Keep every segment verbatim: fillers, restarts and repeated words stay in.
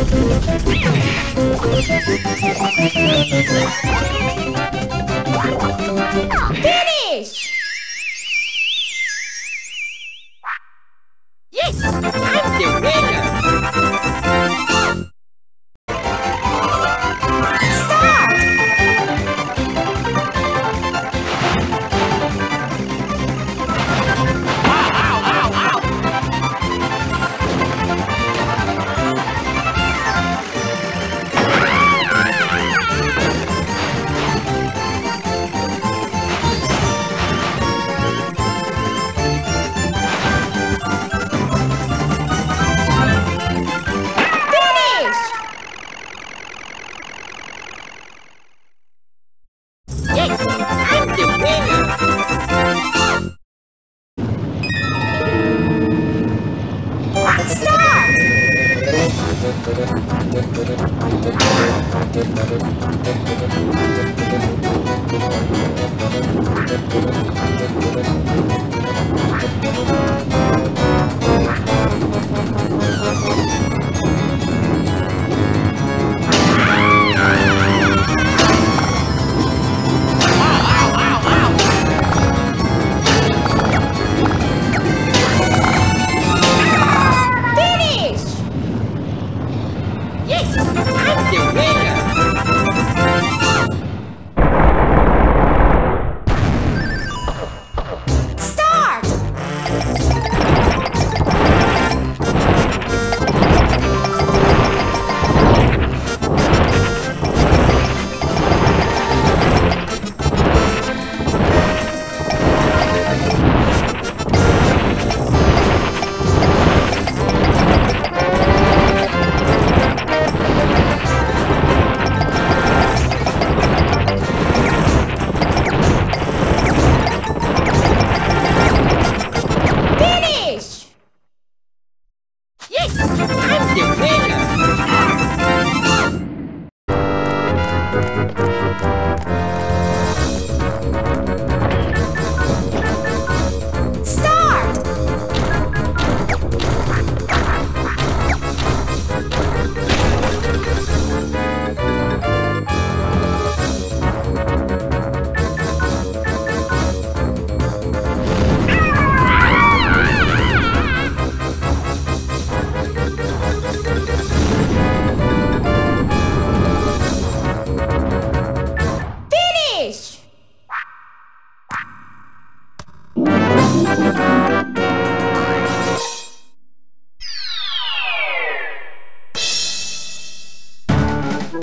Finish! Yes! I'm the winner!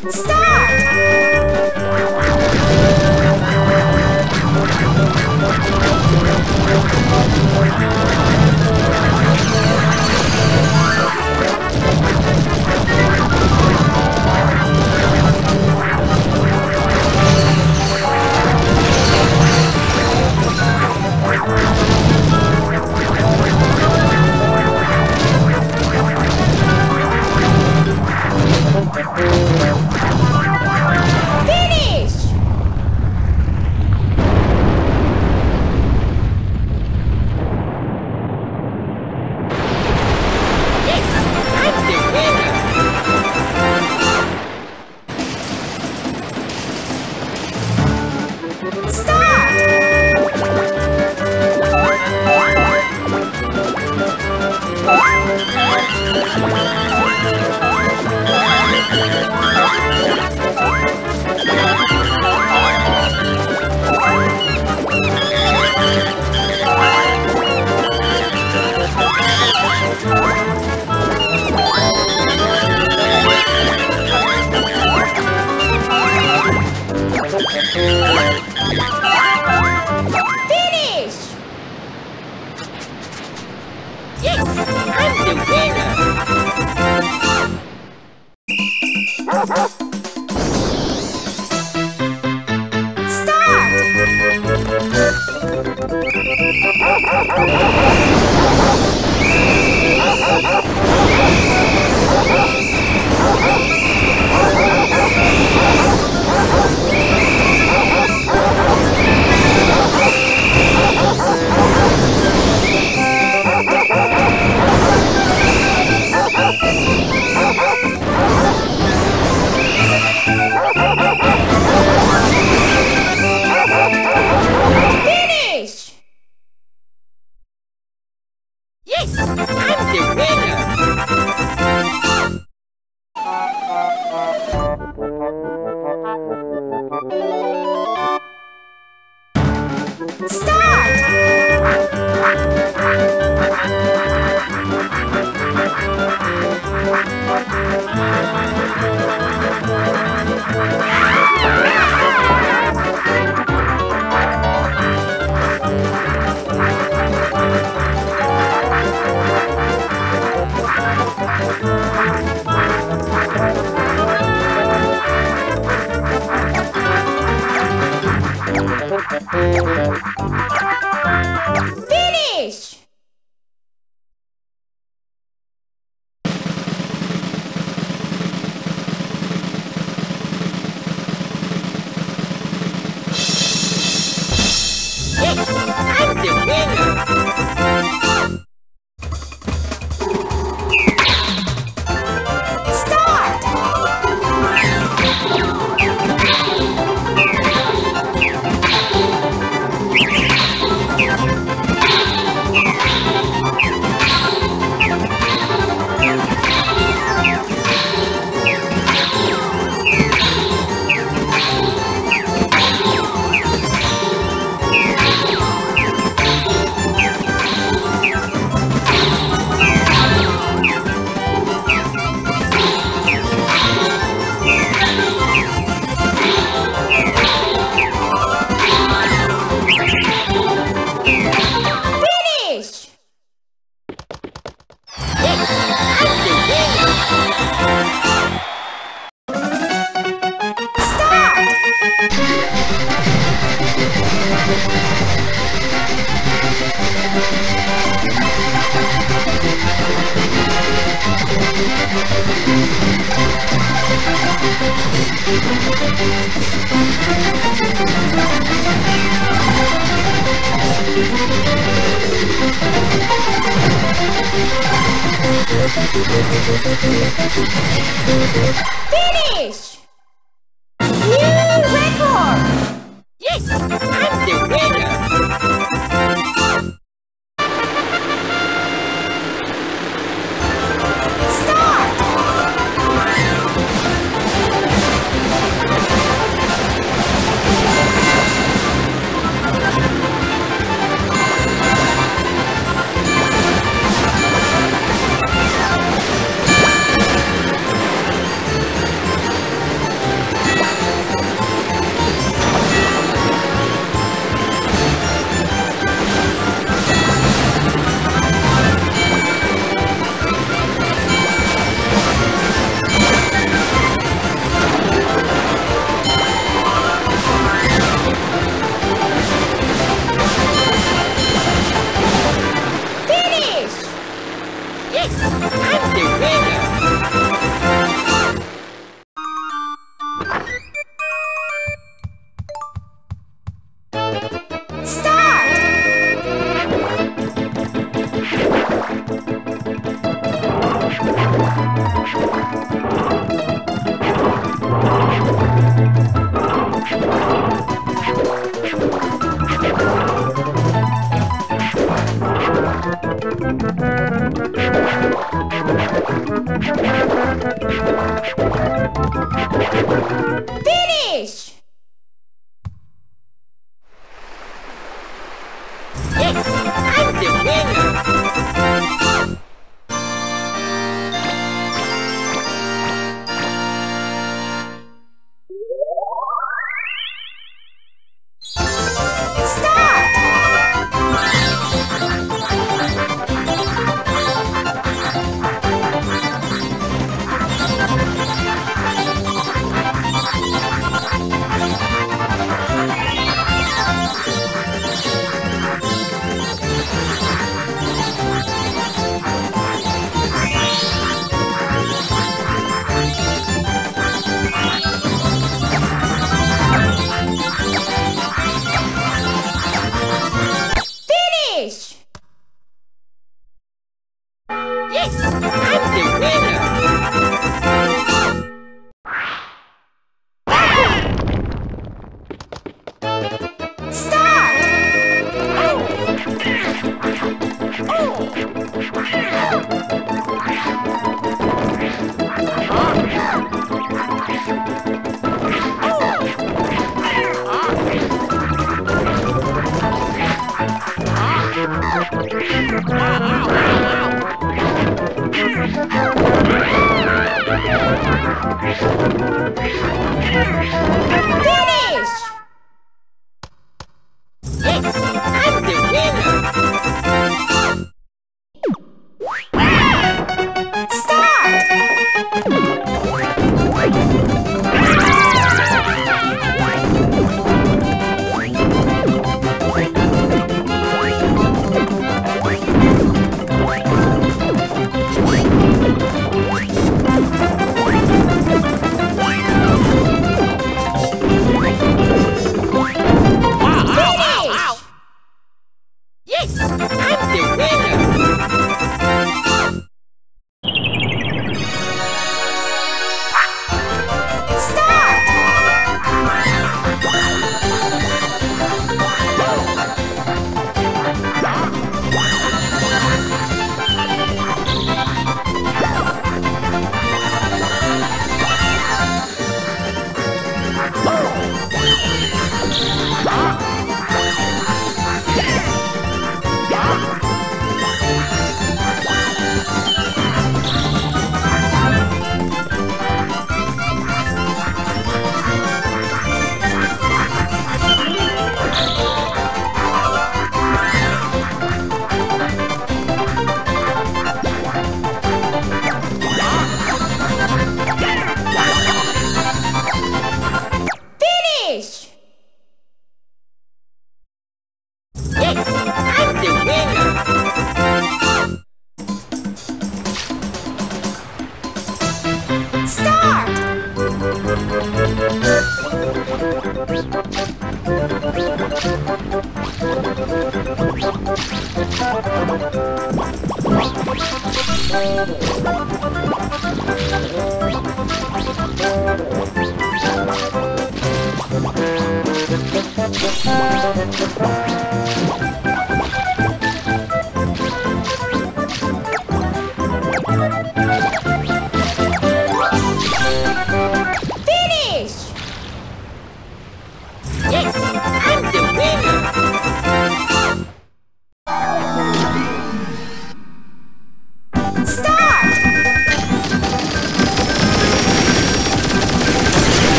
Stop! Ow, ow, ow, Oh, Bye.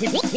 Yeah, yeah! What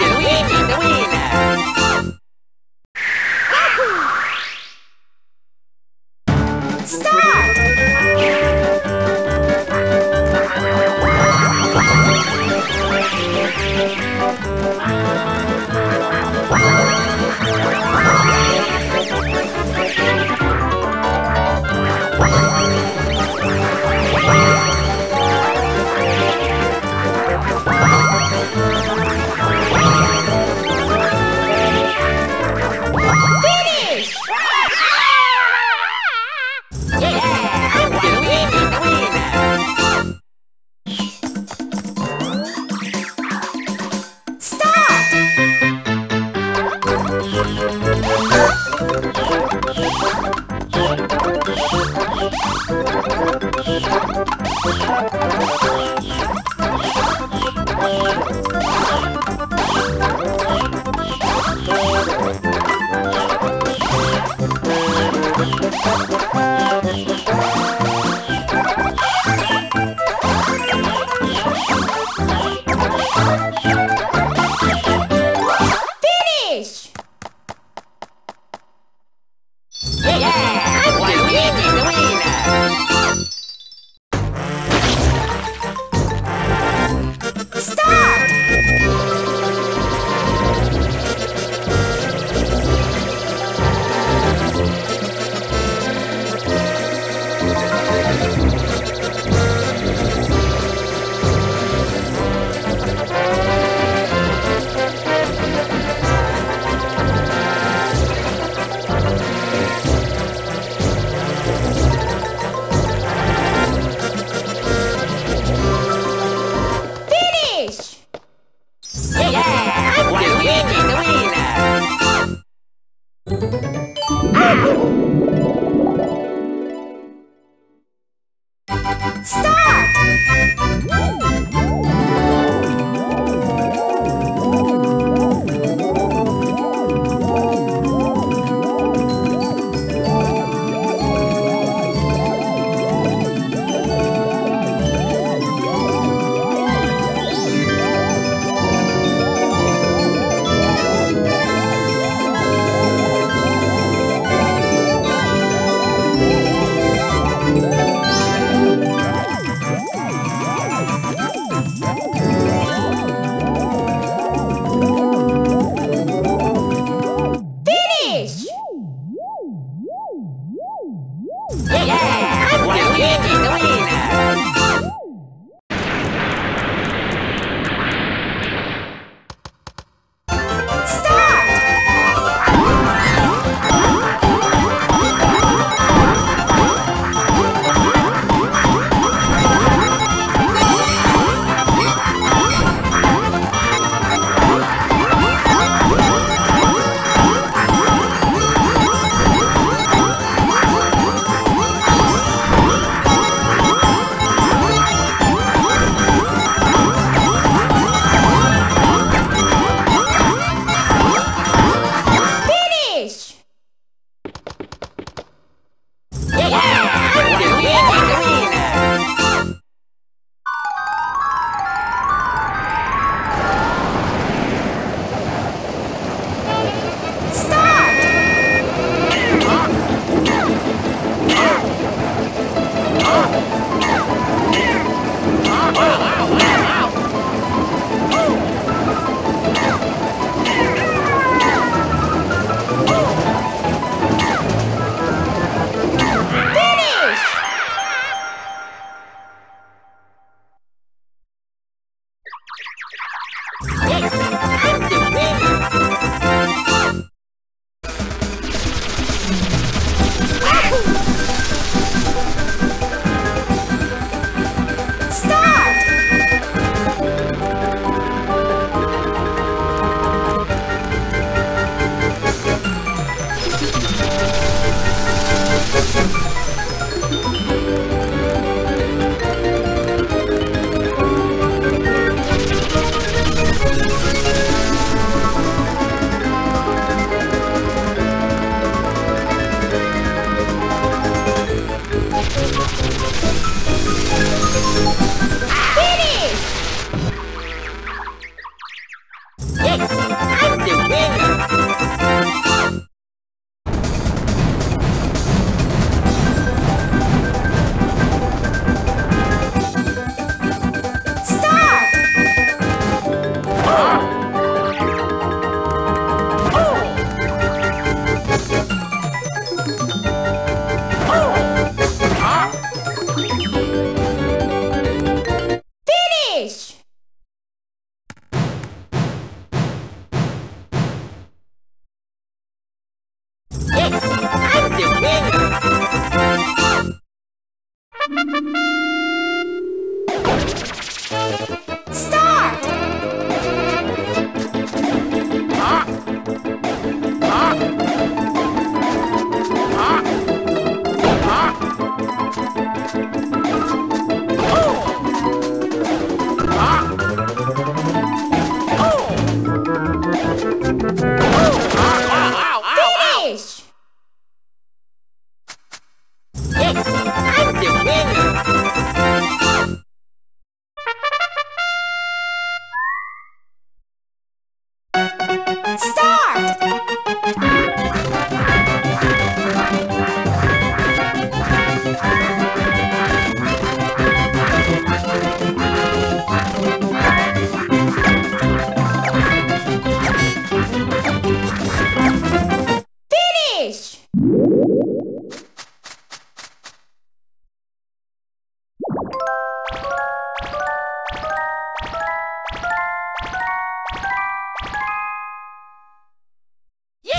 do we need the winner?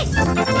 Yes!